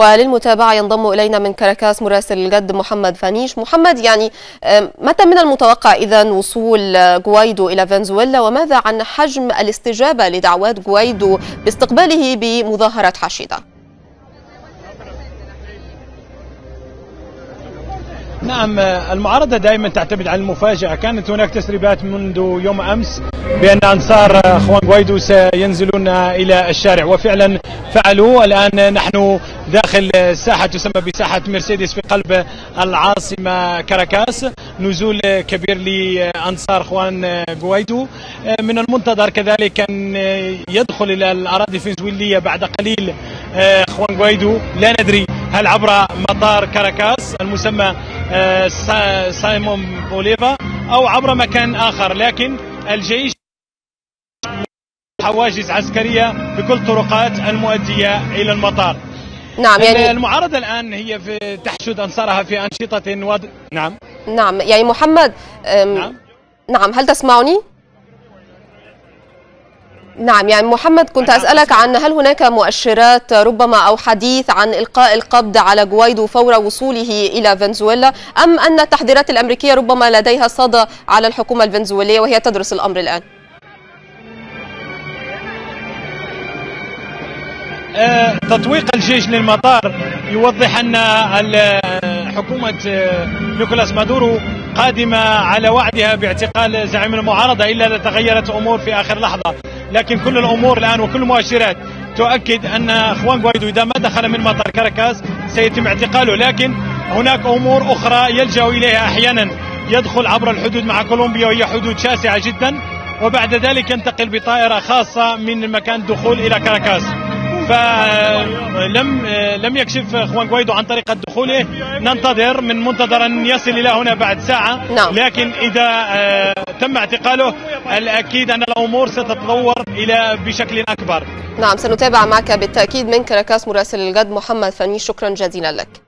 وللمتابعة ينضم إلينا من كاراكاس مراسل الغد محمد الفانيش. محمد، يعني متى من المتوقع إذا وصول غوايدو إلى فنزويلا، وماذا عن حجم الاستجابة لدعوات غوايدو باستقباله بمظاهرة حشدة؟ نعم، المعارضة دائما تعتمد على المفاجأة. كانت هناك تسريبات منذ يوم أمس بأن أنصار خوان غوايدو سينزلون إلى الشارع، وفعلا فعلوا. الآن نحن داخل ساحة تسمى بساحة مرسيدس في قلب العاصمة كاراكاس. نزول كبير لأنصار خوان غوايدو. من المنتظر كذلك أن يدخل إلى الأراضي الفنزويلية بعد قليل خوان غوايدو. لا ندري هل عبر مطار كاراكاس المسمى سايمون بوليفا أو عبر مكان آخر، لكن الجيش حواجز عسكرية بكل الطرقات المؤدية إلى المطار. نعم، يعني المعارضة الآن هي في تحشد أنصارها في أنشطة نعم يعني محمد، نعم هل تسمعني؟ نعم، يعني محمد كنت أسألك عن هل هناك مؤشرات ربما أو حديث عن إلقاء القبض على غوايدو فور وصوله إلى فنزويلا، أم أن التحذيرات الأمريكية ربما لديها صدى على الحكومة الفنزويلية وهي تدرس الأمر الآن؟ تطويق الجيش للمطار يوضح أن حكومة نيكولاس مادورو قادمة على وعدها باعتقال زعيم المعارضة، إلا لتغيرت أمور في آخر لحظة. لكن كل الأمور الآن وكل المؤشرات تؤكد أن خوان غوايدو إذا ما دخل من مطار كاراكاس سيتم اعتقاله. لكن هناك أمور أخرى يلجأ إليها، أحيانا يدخل عبر الحدود مع كولومبيا وهي حدود شاسعة جدا، وبعد ذلك ينتقل بطائرة خاصة من مكان الدخول إلى كاراكاس. فلم يكشف خوان غوايدو عن طريقة دخوله. ننتظر من منتظر أن يصل إلى هنا بعد ساعة، لكن إذا تم اعتقاله الأكيد أن الأمور ستتطور إلى بشكل أكبر. نعم، سنتابع معك بالتأكيد من كاراكاس مراسل الغد محمد الفانيش. شكرا جزيلا لك.